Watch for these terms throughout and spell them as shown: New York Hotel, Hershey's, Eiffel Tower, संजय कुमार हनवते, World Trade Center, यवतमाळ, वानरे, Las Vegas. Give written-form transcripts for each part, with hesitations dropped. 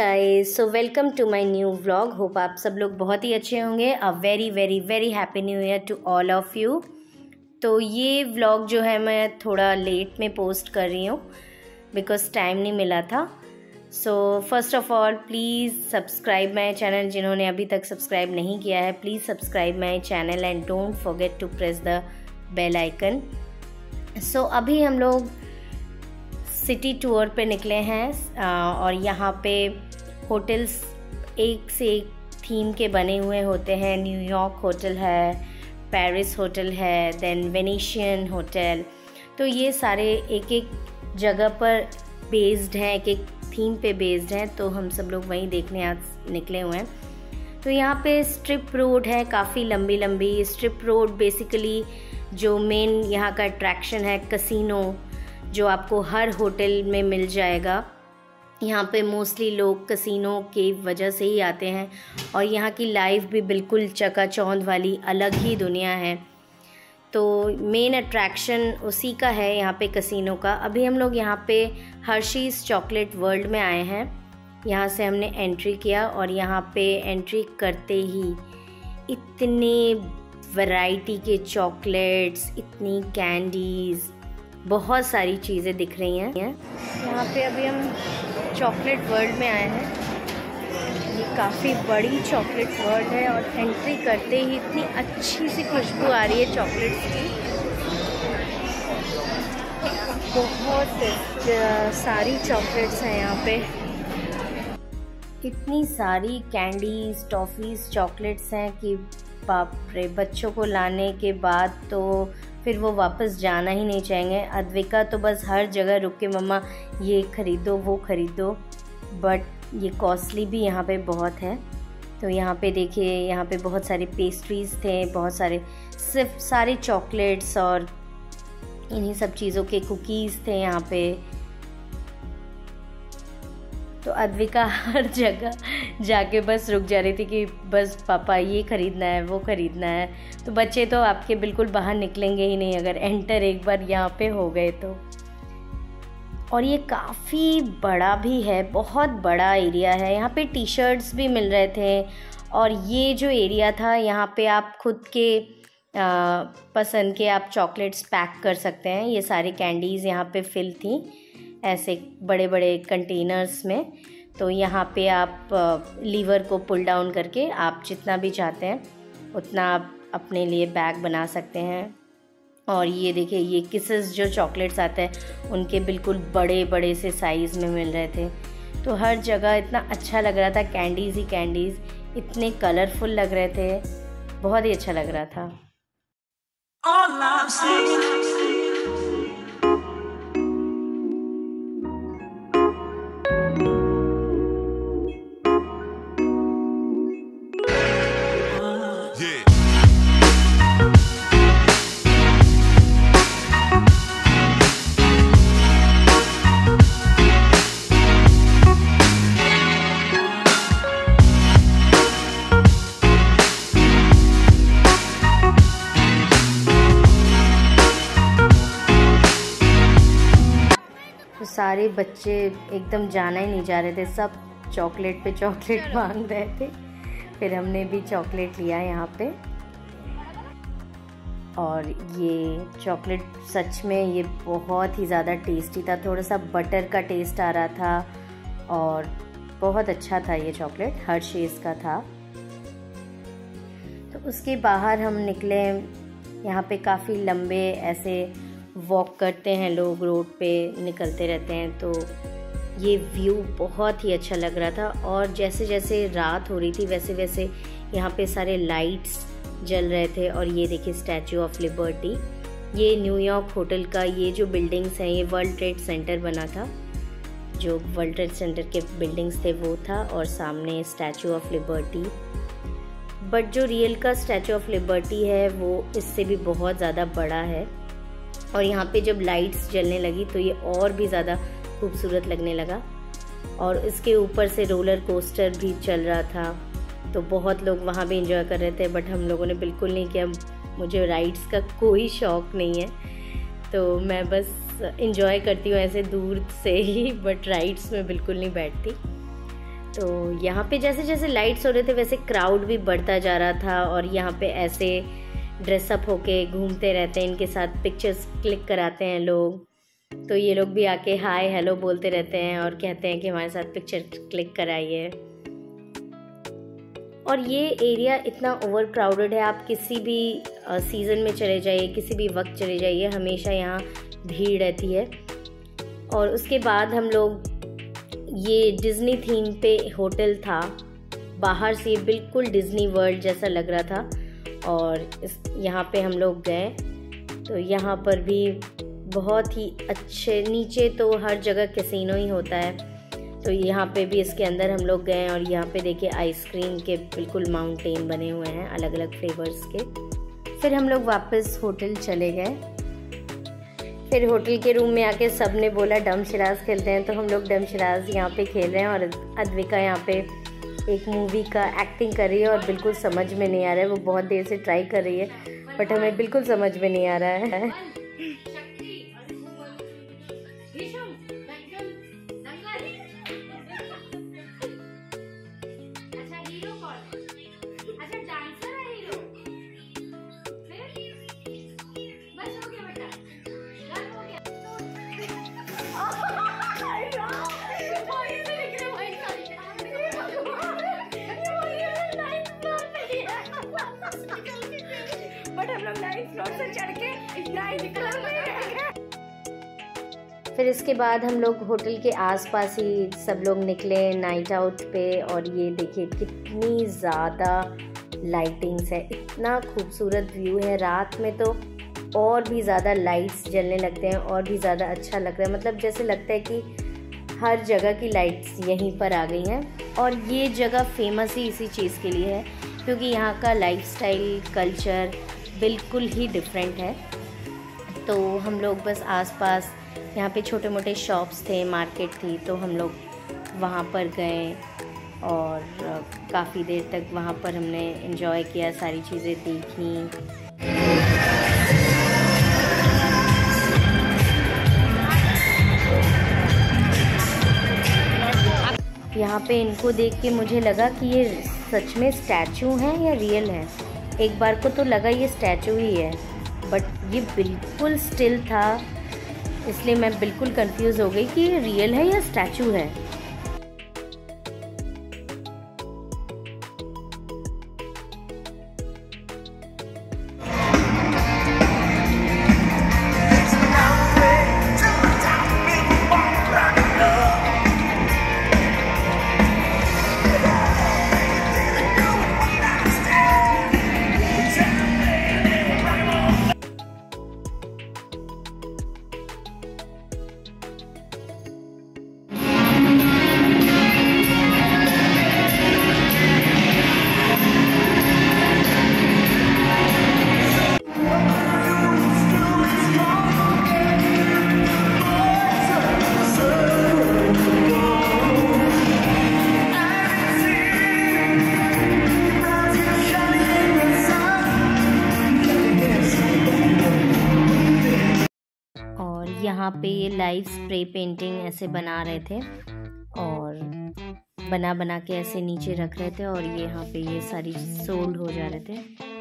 Guys, so welcome to my new vlog. Hope आप सब लोग बहुत ही अच्छे होंगे। A very very very happy new year to all of you. तो ये व्लॉग जो है मैं थोड़ा लेट में पोस्ट कर रही हूँ बिकॉज टाइम नहीं मिला था। So first of all please subscribe my channel. जिन्होंने अभी तक सब्सक्राइब नहीं किया है please subscribe my channel and don't forget to press the bell icon. So अभी हम लोग सिटी टूर पे निकले हैं और यहाँ पे होटल्स एक से एक थीम के बने हुए होते हैं। न्यूयॉर्क होटल है, पेरिस होटल है, देन वेनिशियन होटल। तो ये सारे एक एक जगह पर बेस्ड हैं, एक एक थीम पे बेस्ड हैं। तो हम सब लोग वहीं देखने आज निकले हुए हैं। तो यहाँ पे स्ट्रिप रोड है, काफ़ी लंबी लंबी स्ट्रिप रोड। बेसिकली जो मेन यहाँ का अट्रैक्शन है कसिनो, जो आपको हर होटल में मिल जाएगा। यहाँ पे मोस्टली लोग कसिनो के वजह से ही आते हैं और यहाँ की लाइफ भी बिल्कुल चकाचौंध वाली अलग ही दुनिया है। तो मेन अट्रैक्शन उसी का है यहाँ पे कसिनो का। अभी हम लोग यहाँ पे हर्शीज़ चॉकलेट वर्ल्ड में आए हैं। यहाँ से हमने एंट्री किया और यहाँ पे एंट्री करते ही इतने वैरायटी के चॉकलेट्स, इतनी कैंडीज़, बहुत सारी चीज़ें दिख रही हैं यहाँ पे। अभी हम चॉकलेट वर्ल्ड में आए हैं। ये काफ़ी बड़ी चॉकलेट वर्ल्ड है और एंट्री करते ही इतनी अच्छी सी खुशबू आ रही है चॉकलेट्स की। बहुत सारी चॉकलेट्स हैं यहाँ पे, इतनी सारी कैंडीज़, टॉफ़ीज़, चॉकलेट्स हैं कि बाप रे। बच्चों को लाने के बाद तो फिर वो वापस जाना ही नहीं चाहेंगे। अद्विका तो बस हर जगह रुक के मम्मा ये ख़रीदो वो ख़रीदो, बट ये कॉस्टली भी यहाँ पे बहुत है। तो यहाँ पे देखिए, यहाँ पे बहुत सारे पेस्ट्रीज़ थे, बहुत सारे सिर्फ सारे चॉकलेट्स और इन्हीं सब चीज़ों के कुकीज़ थे यहाँ पे। तो अद्विका हर जगह जाके बस रुक जा रही थी कि बस पापा ये ख़रीदना है वो ख़रीदना है। तो बच्चे तो आपके बिल्कुल बाहर निकलेंगे ही नहीं अगर एंटर एक बार यहाँ पे हो गए तो। और ये काफ़ी बड़ा भी है, बहुत बड़ा एरिया है। यहाँ पे टी शर्ट्स भी मिल रहे थे और ये जो एरिया था यहाँ पे आप खुद के पसंद के आप चॉकलेट्स पैक कर सकते हैं। ये सारी कैंडीज़ यहाँ पर फिल थी ऐसे बड़े बड़े कंटेनर्स में। तो यहाँ पे आप लीवर को पुल डाउन करके आप जितना भी चाहते हैं उतना आप अपने लिए बैग बना सकते हैं। और ये देखिए, ये किसेस जो चॉकलेट्स आते हैं उनके बिल्कुल बड़े बड़े से साइज़ में मिल रहे थे। तो हर जगह इतना अच्छा लग रहा था, कैंडीज़ ही कैंडीज़, इतने कलरफुल लग रहे थे, बहुत ही अच्छा लग रहा था। सारे बच्चे एकदम जाना ही नहीं जा रहे थे, सब चॉकलेट पे चॉकलेट मांग रहे थे। फिर हमने भी चॉकलेट लिया यहाँ पे। और ये चॉकलेट सच में ये बहुत ही ज़्यादा टेस्टी था, थोड़ा सा बटर का टेस्ट आ रहा था और बहुत अच्छा था। ये चॉकलेट हर्शीज़ का था। तो उसके बाहर हम निकले। यहाँ पे काफ़ी लंबे ऐसे वॉक करते हैं लोग, रोड पे निकलते रहते हैं। तो ये व्यू बहुत ही अच्छा लग रहा था। और जैसे जैसे रात हो रही थी वैसे वैसे यहाँ पे सारे लाइट्स जल रहे थे। और ये देखिए स्टैच्यू ऑफ लिबर्टी, ये न्यूयॉर्क होटल का, ये जो बिल्डिंग्स हैं ये वर्ल्ड ट्रेड सेंटर बना था, जो वर्ल्ड ट्रेड सेंटर के बिल्डिंग्स थे वो था। और सामने स्टैच्यू ऑफ लिबर्टी, बट जो रियल का स्टैच्यू ऑफ लिबर्टी है वो इससे भी बहुत ज़्यादा बड़ा है। और यहाँ पे जब लाइट्स जलने लगी तो ये और भी ज़्यादा खूबसूरत लगने लगा। और इसके ऊपर से रोलर कोस्टर भी चल रहा था, तो बहुत लोग वहाँ भी एंजॉय कर रहे थे, बट हम लोगों ने बिल्कुल नहीं किया। मुझे राइड्स का कोई शौक़ नहीं है, तो मैं बस एंजॉय करती हूँ ऐसे दूर से ही, बट राइड्स में बिल्कुल नहीं बैठती। तो यहाँ पे जैसे जैसे लाइट्स हो रहे थे वैसे क्राउड भी बढ़ता जा रहा था और यहाँ पे ऐसे ड्रेसअप होके घूमते रहते हैं, इनके साथ पिक्चर्स क्लिक कराते हैं लोग। तो ये लोग भी आके हाय हेलो बोलते रहते हैं और कहते हैं कि हमारे साथ पिक्चर क्लिक कराइए। और ये एरिया इतना ओवर क्राउडेड है, आप किसी भी सीज़न में चले जाइए, किसी भी वक्त चले जाइए, हमेशा यहाँ भीड़ रहती है। और उसके बाद हम लोग ये डिज़्नी थीम पे होटल था, बाहर से बिल्कुल डिज़्नी वर्ल्ड जैसा लग रहा था, और यहाँ पे हम लोग गए। तो यहाँ पर भी बहुत ही अच्छे, नीचे तो हर जगह कैसीनो ही होता है, तो यहाँ पे भी इसके अंदर हम लोग गए और यहाँ पे देखिए आइसक्रीम के बिल्कुल माउंटेन बने हुए हैं अलग अलग फ्लेवर्स के। फिर हम लोग वापस होटल चले गए। फिर होटल के रूम में आके सब ने बोला डमशराज खेलते हैं, तो हम लोग डमशराज यहाँ पे खेल रहे हैं और अद्विका यहाँ पे एक मूवी का एक्टिंग कर रही है और बिल्कुल समझ में नहीं आ रहा है। वो बहुत देर से ट्राई कर रही है बट हमें बिल्कुल समझ में नहीं आ रहा है। फिर इसके बाद हम लोग होटल के आसपास ही सब लोग निकले नाइट आउट पे, और ये देखिए कितनी ज़्यादा लाइटिंग्स है, इतना खूबसूरत व्यू है। रात में तो और भी ज़्यादा लाइट्स जलने लगते हैं और भी ज़्यादा अच्छा लगता है, मतलब जैसे लगता है कि हर जगह की लाइट्स यहीं पर आ गई हैं। और ये जगह फेमस ही इसी चीज़ के लिए है क्योंकि यहाँ का लाइफस्टाइल, कल्चर बिल्कुल ही डिफरेंट है। तो हम लोग बस आसपास यहाँ पे छोटे मोटे शॉप्स थे, मार्केट थी, तो हम लोग वहाँ पर गए और काफ़ी देर तक वहाँ पर हमने एंजॉय किया, सारी चीज़ें देखी। यहाँ पे इनको देख के मुझे लगा कि ये सच में स्टैचू हैं या रियल हैं। एक बार को तो लगा ये स्टैचू ही है बट ये बिल्कुल स्टिल था, इसलिए मैं बिल्कुल कंफ्यूज हो गई कि ये रियल है या स्टैचू है। यहाँ पे ये लाइव स्प्रे पेंटिंग ऐसे बना रहे थे और बना बना के ऐसे नीचे रख रहे थे और ये यहाँ पे ये सारी सोल्ड हो जा रहे थे।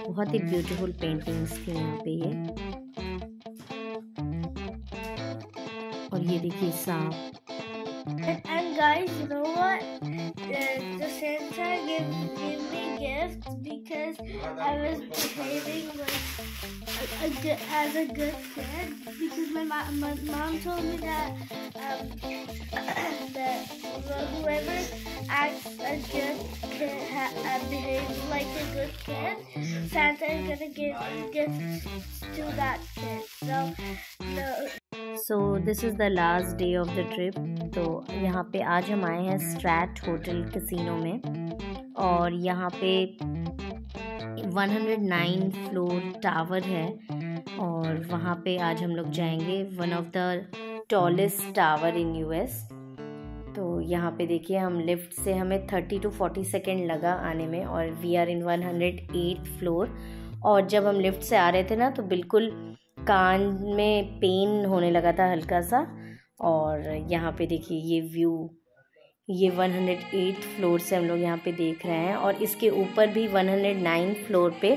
बहुत ही ब्यूटीफुल पेंटिंग्स थी यहाँ पे ये। और ये देखिए सांप। And guys, you know what? The Santa gave me gift because I was behaving as a good kid because my mom told me that that whoever acts a good kid and behaves like a good kid, Santa is gonna give gifts to that kid. So this is the last day of the trip. तो यहाँ पे आज हम आए हैं straight hotel casino में और यहाँ पे 109 फ्लोर टावर है और वहाँ पे आज हम लोग जाएंगे, one of the tallest tower in US। तो यहाँ पे देखिए हम लिफ्ट से हमें 30 टू 40 सेकेंड लगा आने में और वी आर इन 108 फ्लोर। और जब हम लिफ्ट से आ रहे थे ना तो बिल्कुल कान में पेन होने लगा था हल्का सा। और यहाँ पे देखिए ये व्यू, ये 108 फ्लोर से हम लोग यहाँ पे देख रहे हैं और इसके ऊपर भी 109 फ्लोर पे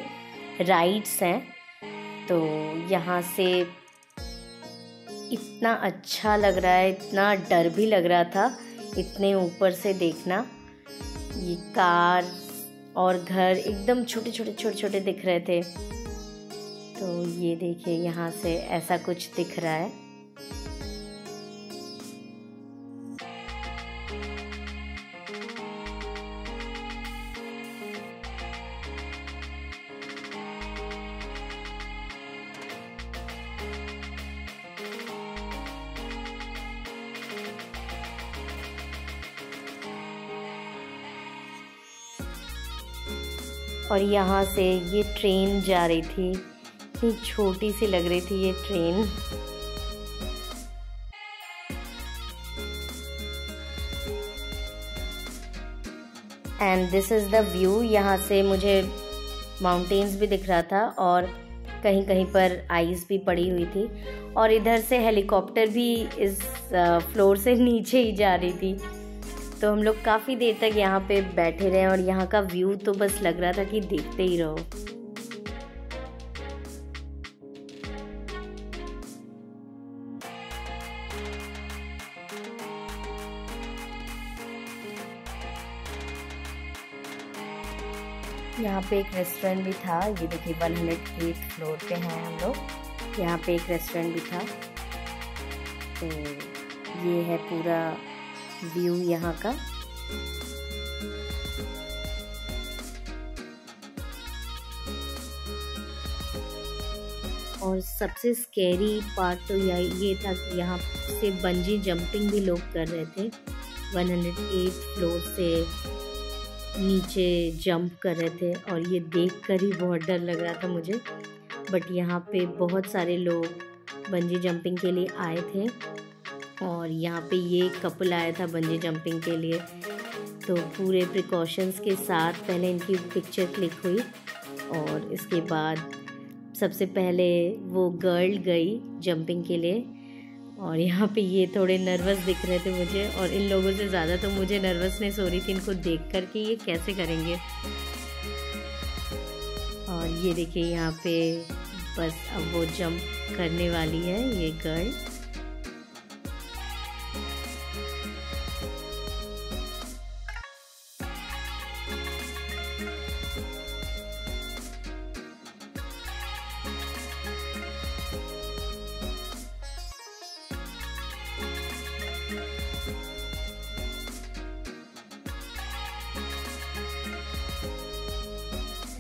राइड्स हैं। तो यहाँ से इतना अच्छा लग रहा है, इतना डर भी लग रहा था इतने ऊपर से देखना। ये कार और घर एकदम छोटे छोटे दिख रहे थे। तो ये देखिए यहाँ से ऐसा कुछ दिख रहा है। और यहाँ से ये ट्रेन जा रही थी, इतनी छोटी सी लग रही थी ये train. And this is the view. यहाँ से मुझे माउंटेन्स भी दिख रहा था और कहीं कहीं पर आइस भी पड़ी हुई थी। और इधर से हेलीकॉप्टर भी इस फ्लोर से नीचे ही जा रही थी। तो हम लोग काफ़ी देर तक यहाँ पे बैठे रहे और यहाँ का व्यू तो बस लग रहा था कि देखते ही रहो। यहाँ पे एक रेस्टोरेंट भी था, ये देखिए 108 फ्लोर पे हैं हम लोग। यहाँ पे एक रेस्टोरेंट भी था। तो ये है पूरा व्यू यहाँ का। और सबसे स्कैरी पार्ट तो ये था कि यहाँ से बंजी जंपिंग भी लोग कर रहे थे, 108 फ्लोर से नीचे जंप कर रहे थे। और ये देखकर ही बहुत डर लग रहा था मुझे, बट यहाँ पे बहुत सारे लोग बंजी जंपिंग के लिए आए थे। और यहाँ पे ये कपल आया था बंजी जंपिंग के लिए। तो पूरे प्रिकॉशंस के साथ पहले इनकी पिक्चर क्लिक हुई और इसके बाद सबसे पहले वो गर्ल गई जंपिंग के लिए। और यहाँ पे ये थोड़े नर्वस दिख रहे थे मुझे, और इन लोगों से ज़्यादा तो मुझे नर्वसनेस हो रही थी इनको देखकर कि ये कैसे करेंगे। और ये देखिए यहाँ पे बस अब वो जंप करने वाली है ये girl.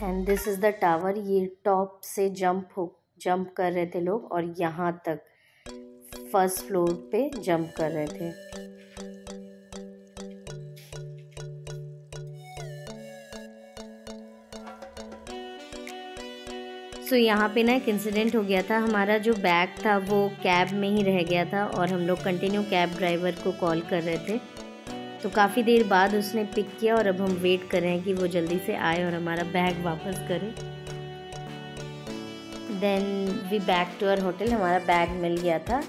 And this is the tower. ये टॉप से जंप कर रहे थे लोग और यहाँ तक फर्स्ट फ्लोर पे जंप कर रहे थे। सो यहाँ पे ना एक इंसिडेंट हो गया था। हमारा जो बैग था वो कैब में ही रह गया था और हम लोग कंटिन्यू कैब ड्राइवर को कॉल कर रहे थे। तो काफ़ी देर बाद उसने पिक किया और अब हम वेट कर रहे हैं कि वो जल्दी से आए और हमारा बैग वापस करे। Then we back to our hotel. हमारा बैग मिल गया था।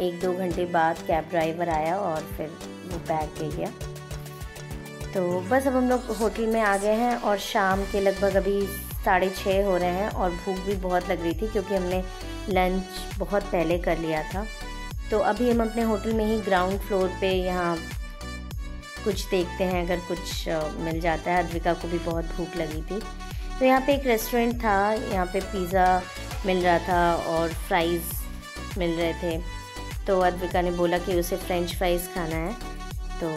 1-2 घंटे बाद कैब ड्राइवर आया और फिर वो बैग ले गया। तो बस अब हम लोग होटल में आ गए हैं और शाम के लगभग अभी 6:30 हो रहे हैं और भूख भी बहुत लग रही थी क्योंकि हमने लंच बहुत पहले कर लिया था। तो अभी हम अपने होटल में ही ग्राउंड फ्लोर पे यहाँ कुछ देखते हैं, अगर कुछ मिल जाता है। अद्विका को भी बहुत भूख लगी थी। तो यहाँ पे एक रेस्टोरेंट था, यहाँ पे पिज़्ज़ा मिल रहा था और फ्राइज़ मिल रहे थे। तो अद्विका ने बोला कि उसे फ्रेंच फ्राइज़ खाना है। तो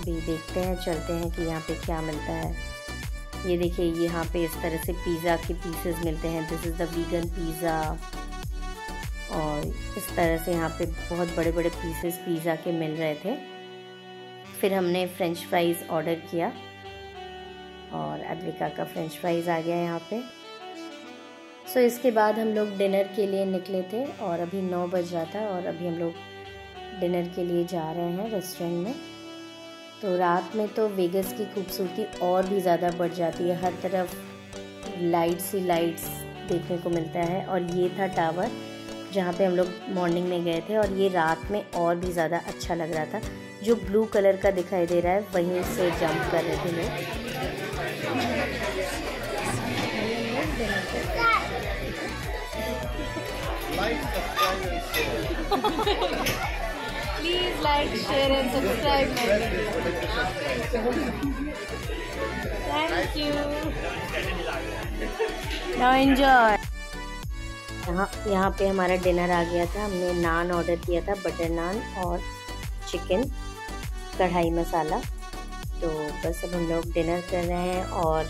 अभी देखते हैं, चलते हैं कि यहाँ पे क्या मिलता है। ये देखिए यहाँ पे इस तरह से पिज़्ज़ा के पीसेस मिलते हैं। This is the vegan pizza. और इस तरह से यहाँ पे बहुत बड़े बड़े पीसेस पिज़्ज़ा के मिल रहे थे। फिर हमने फ्रेंच फ्राइज़ ऑर्डर किया और अद्विका का फ्रेंच फ्राइज़ आ गया यहाँ पे। सो इसके बाद हम लोग डिनर के लिए निकले थे और अभी 9 बज रहा था और अभी हम लोग डिनर के लिए जा रहे हैं रेस्टोरेंट में। तो रात में तो वेगस की खूबसूरती और भी ज़्यादा बढ़ जाती है। हर तरफ लाइट्स ही लाइट्स देखने को मिलता है। और ये था टावर जहाँ पे हम लोग मॉर्निंग में गए थे और ये रात में और भी ज़्यादा अच्छा लग रहा था। जो ब्लू कलर का दिखाई दे रहा है वहीं से जंप कर रहे थे लोग। Please like, share and subscribe. Thank you. Now enjoy. यहाँ पे हमारा डिनर आ गया था। हमने नान ऑर्डर किया था, बटर नान और चिकन कढ़ाई मसाला। तो बस अब हम लोग डिनर कर रहे हैं और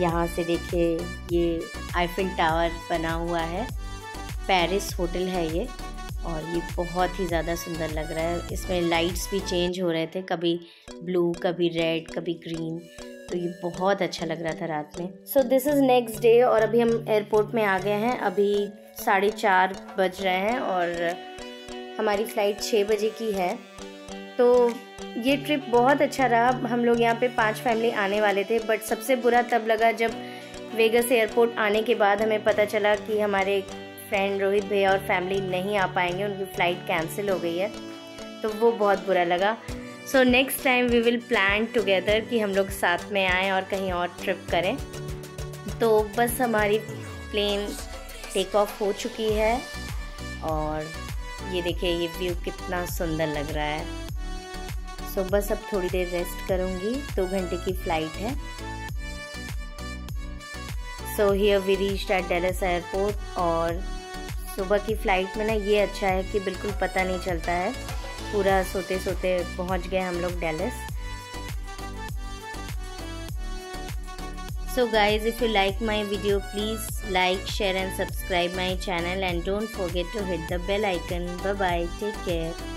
यहाँ से देखिए ये आईफिल टावर बना हुआ है। पेरिस होटल है ये और ये बहुत ही ज़्यादा सुंदर लग रहा है। इसमें लाइट्स भी चेंज हो रहे थे, कभी ब्लू कभी रेड कभी ग्रीन, तो ये बहुत अच्छा लग रहा था रात में। So this is next day और अभी हम एयरपोर्ट में आ गए हैं। अभी 4:30 बज रहे हैं और हमारी फ़्लाइट 6 बजे की है। तो ये ट्रिप बहुत अच्छा रहा। हम लोग यहाँ पे 5 फैमिली आने वाले थे, बट सबसे बुरा तब लगा जब वेगस एयरपोर्ट आने के बाद हमें पता चला कि हमारे फ्रेंड रोहित भैया और फैमिली नहीं आ पाएंगे, उनकी फ़्लाइट कैंसिल हो गई है। तो वो बहुत बुरा लगा। So next time we will plan together कि हम लोग साथ में आएँ और कहीं और ट्रिप करें। तो बस हमारी प्लेन टेक ऑफ हो चुकी है और ये देखिए ये व्यू कितना सुंदर लग रहा है। सो बस अब थोड़ी देर रेस्ट करूँगी, 2 घंटे की फ़्लाइट है। So here we reached at Dallas airport. और सुबह की फ़्लाइट में ना ये अच्छा है कि बिल्कुल पता नहीं चलता है, पूरा सोते सोते पहुंच गए हम लोग Dallas. So guys, if you like my video please like share and subscribe my channel and don't forget to hit the bell icon. Bye bye, take care.